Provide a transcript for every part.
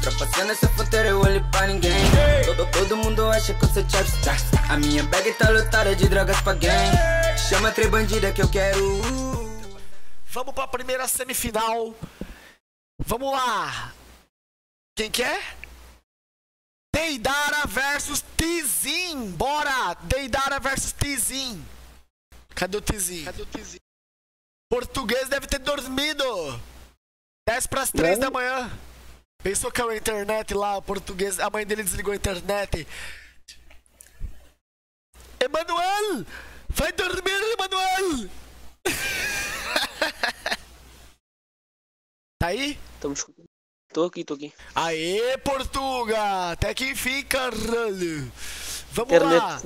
Trapaceando essa fronteira eu olho pra ninguém. Todo mundo acha que eu sou chapstar. A minha bag tá lotada de drogas pra gang. Chama a bandida que eu quero. Vamos pra primeira semifinal. Vamos lá. Quem quer? Deidara versus Tyzin. Bora! Deidara versus Tyzin. Cadê o Tyzin? Português deve ter dormido. 10 para as 3 da manhã. Pensou que é a internet lá, o português. A mãe dele desligou a internet. Emanuel! Vai dormir, Emanuel! Tá aí? Estamos escutando. Tô aqui. Aê, Portuga! Até que enfim, caralho! Vamos lá!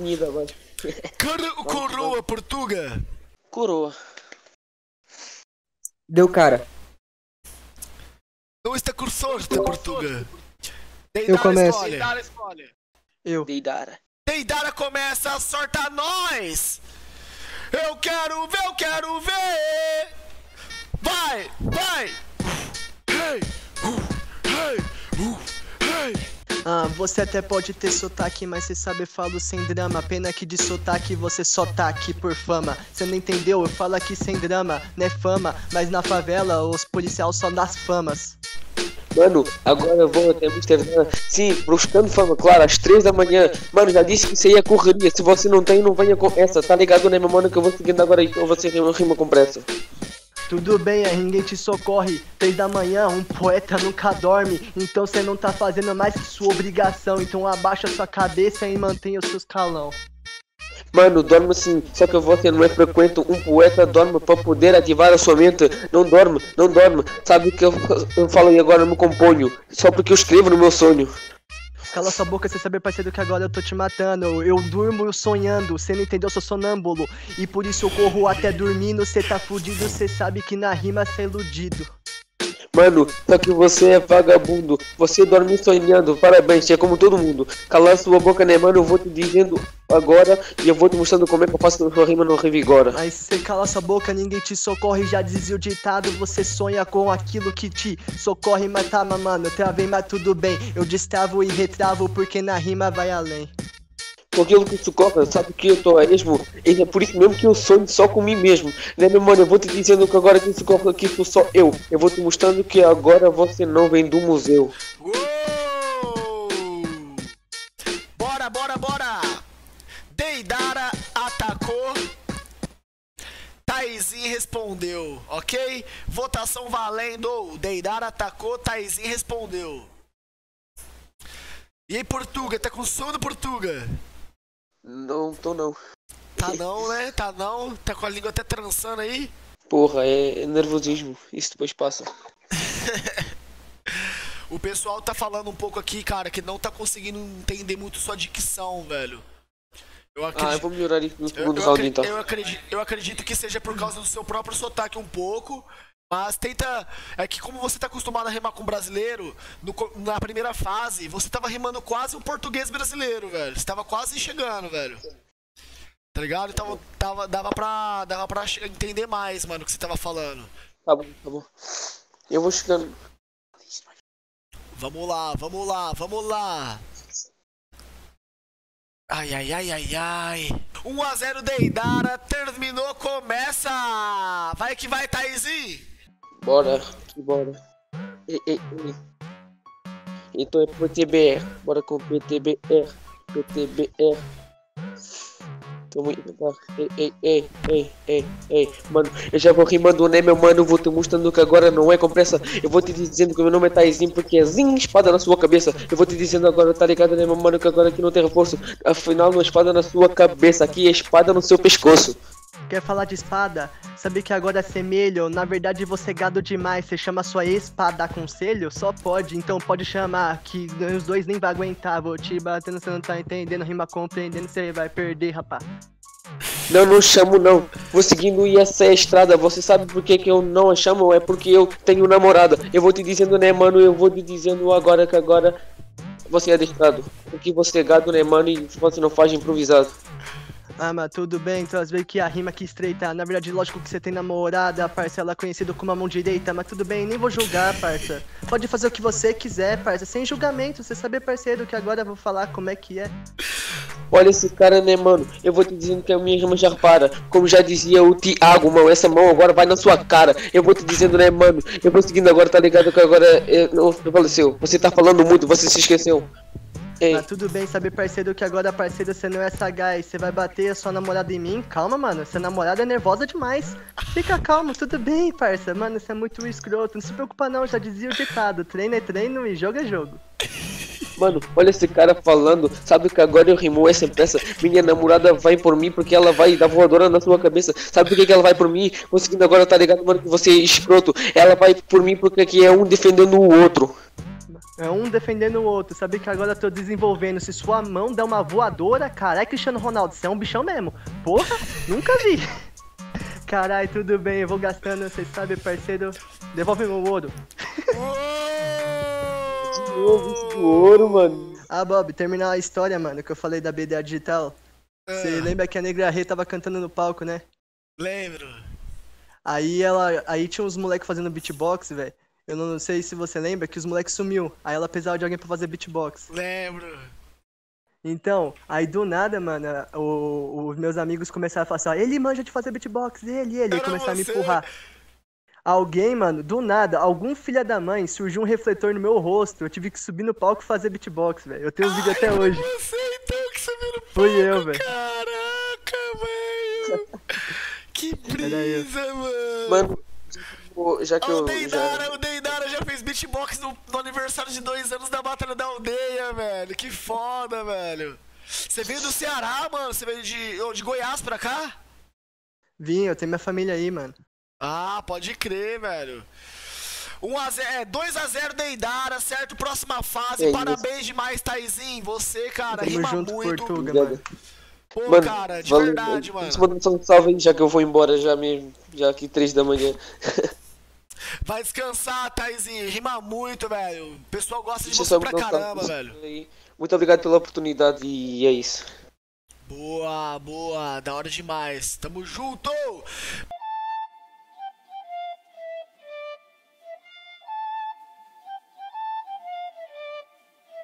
Coroa, Portuga! Coroa. Deu cara. Não está com sorte, Portuga. Deidara, eu começo. Escolhe. Eu. Deidara começa a sortar nós! Eu quero ver! Vai! Você até pode ter sotaque, mas cê sabe, eu falo sem drama. Pena que de sotaque você só tá aqui por fama. Cê não entendeu? Eu falo aqui sem drama, né fama. Mas na favela, os policiais só nas famas. Mano, agora eu vou até Amsterdã. Sim, buscando fama, claro, às 3 da manhã. Mano, já disse que isso aí é correria. Se você não tem, não venha com essa. Tá ligado, né, meu mano, que eu vou seguindo agora e você rima com pressa. Tudo bem, ninguém te socorre. 3 da manhã, um poeta nunca dorme. Então você não tá fazendo mais que sua obrigação. Então abaixa sua cabeça e mantenha o seu escalão. Mano, dorme sim, só que você não é frequente. Um poeta dorme pra poder ativar a sua mente. Não dorme. Sabe o que eu falo e agora eu me componho. Só porque eu escrevo no meu sonho. Cala sua boca sem saber, parceiro, que agora eu tô te matando. Eu durmo sonhando, cê não entendeu, eu sou sonâmbulo. E por isso eu corro até dormindo, cê tá fudido, cê sabe que na rima cê é iludido. Mano, só que você é vagabundo, você dorme sonhando, parabéns, é como todo mundo. Cala sua boca, né, mano, eu vou te dizendo agora e eu vou te mostrando como é que eu faço sua rima no revigora. Mas cê cala sua boca, ninguém te socorre, já dizia o ditado, você sonha com aquilo que te socorre, mas tá, mano, eu travei, mas tudo bem, eu destravo e retravo porque na rima vai além. Porque aquilo que tu cobra, sabe que eu tô a esmo, e é por isso mesmo que eu sonho só com mim mesmo. Né, meu mano, eu vou te dizendo que agora quem se cobra aqui sou só eu. Eu vou te mostrando que agora você não vem do museu. Uou! Bora! Deidara atacou. Tyzin respondeu, ok? Votação valendo. Deidara atacou, Tyzin respondeu. E aí, Portuga, tá com sono, Portuga? Não, tô não. Tá não, né? Tá não? Tá com a língua até trançando aí? Porra, é nervosismo. Isso depois passa. O pessoal tá falando um pouco aqui, cara, que não tá conseguindo entender muito sua dicção, velho. Eu vou melhorar isso no segundo round, então. Eu acredito que seja por causa do seu próprio sotaque um pouco, mas tenta... É que como você tá acostumado a rimar com brasileiro, na primeira fase, você tava rimando quase um português brasileiro, velho. Você tava quase chegando, velho. Tá ligado? Então dava pra entender mais, mano, o que você tava falando. Tá bom. Eu vou chegando. Vamos lá. Ai. 1 a 0 Deidara, terminou, começa! Vai que vai, Tyzin! Bora. E. Então é PTBR, bora com PTBR. Tamo indo, ei. Mano, eu já vou rimando, né, meu mano? Vou te mostrando que agora não é compressa. Eu vou te dizendo que meu nome é Tyzin, porque é Zin, espada na sua cabeça. Eu vou te dizendo agora, tá ligado, né, meu mano? Que agora aqui não tem reforço. Afinal, uma espada na sua cabeça, aqui é espada no seu pescoço. Quer falar de espada? Saber que agora é semelho. Na verdade você é gado demais. Você chama sua espada aconselho? Só pode, então pode chamar. Que os dois nem vai aguentar. Vou te batendo, você não tá entendendo. Rima compreendendo, você vai perder, rapá. Não chamo não. Vou seguindo e essa é a estrada. Você sabe por que eu não a chamo? É porque eu tenho namorada. Eu vou te dizendo, né, mano? Eu vou te dizendo agora que agora você é adestrado. Porque você é gado, né, mano? E você não faz improvisado. Ah, mas tudo bem, então às vezes que a rima que estreita. Na verdade, lógico que você tem namorada, parça. Ela é conhecida como a mão direita, mas tudo bem, nem vou julgar, parça. Pode fazer o que você quiser, parça, sem julgamento. Você sabe, parceiro, que agora eu vou falar como é que é. Olha esse cara, né, mano? Eu vou te dizendo que a minha rima já para. Como já dizia o Tiago, mano, essa mão agora vai na sua cara. Eu vou te dizendo, né, mano? Eu vou seguindo agora, tá ligado? Que agora não faleceu. Você tá falando muito, você se esqueceu. Ei. Ah, tudo bem, sabe, parceiro, que agora, parceiro, você não é sagaz. Você vai bater a sua namorada em mim? Calma, mano, essa namorada é nervosa demais. Fica calmo, tudo bem, parça. Mano, você é muito escroto, não se preocupa não, já dizia o ditado. Treino é treino e jogo é jogo. Mano, olha esse cara falando, sabe que agora eu rimo essa peça. Minha namorada vai por mim porque ela vai dar voadora na sua cabeça. Sabe por que ela vai por mim? Conseguindo agora, tá ligado, mano, que você é escroto. Ela vai por mim porque aqui é um defendendo o outro. É um defendendo o outro, sabe que agora eu tô desenvolvendo. Se sua mão der uma voadora, caralho, Cristiano Ronaldo, você é um bichão mesmo. Porra, nunca vi. Caralho, tudo bem, eu vou gastando, vocês sabem, parceiro. Devolve meu ouro. De novo esse ouro, mano. Ah, Bob, terminar a história, mano, que eu falei da BDA Digital. Você lembra que a Negra Re tava cantando no palco, né? Lembro. Aí tinha uns moleques fazendo beatbox, velho. Eu não sei se você lembra que os moleques sumiu. Aí ela precisava de alguém pra fazer beatbox. Lembro. Então, aí do nada, mano, os meus amigos começaram a falar assim, ó, ele manja de fazer beatbox, ele. E começaram a me empurrar. Alguém, mano, do nada, algum filho da mãe, surgiu um refletor no meu rosto. Eu tive que subir no palco e fazer beatbox, velho. Eu tenho os vídeos até hoje. Você então que subiu no palco, fui eu, velho. Caraca, velho. Que brisa, mano. Mano. Já que o Deidara já fez beatbox no aniversário de 2 anos da Batalha da Aldeia, velho. Que foda, velho. Você veio do Ceará, mano? Você veio de Goiás pra cá? Vim, eu tenho minha família aí, mano. Ah, pode crer, velho. 2 a 0 Deidara, certo? Próxima fase. Parabéns demais, Tyzin. Você, cara, rima junto, muito. Portuga, mano. Pô, mano, cara, de verdade, mano. Deixa eu mandar um salve aí, já que eu vou embora já mesmo. Já aqui 3 da manhã. Vai descansar, Tyzin. Rima muito, velho. O pessoal gosta de você pra caramba, velho. Muito obrigado pela oportunidade e é isso. Boa, boa. Da hora demais. Tamo junto!